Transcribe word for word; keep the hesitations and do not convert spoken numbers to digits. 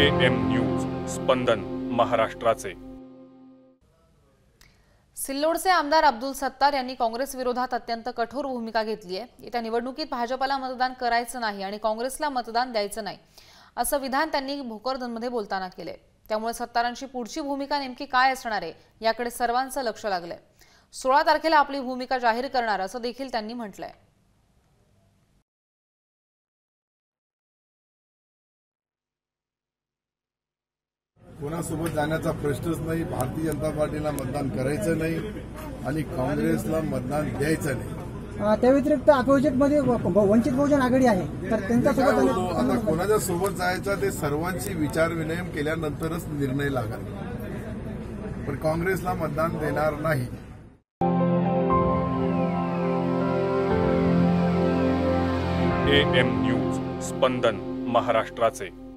Am news स्पंदन महाराष्ट्राचे। सिल्लोडचे आमदार अब्दुल सत्तार यांनी काँग्रेस विरोधात अत्यंत कठोर भूमिका घेतली आहे। येत्या निवडणुकीत भाजपला मतदान करायचं नाही आणि काँग्रेसला मतदान द्यायचं नाही असं विधान त्यांनी भोकरदनमध्ये बोलताना केले। त्यामुळे सत्तारांची पुढची भूमिका नेमकी काय असणार आहे याकडे सर्वांचं लक्ष लागलंय। सोळा तारखेला आपली भूमिका जाहीर करणार असं देखील त्यांनी म्हटलंय। कोणासोबत जाण्याचा प्रश्नच नाही। भारतीय जनता पार्टीला मतदान करायचं नाही आणि काँग्रेसला मतदान द्यायचं नाही। त्या व्यतिरिक्त अपोजिटमध्ये वंचित बहुजन आघाडी आहे तर त्यांच्या सोबत आता कोणाच्या सोबत जायचा ते सर्वांची विचारविनिमय केल्यानंतरच निर्णय लागेल, पण काँग्रेसला मतदान देणार नाही। एएम न्यूज स्पंदन महाराष्ट्राचे।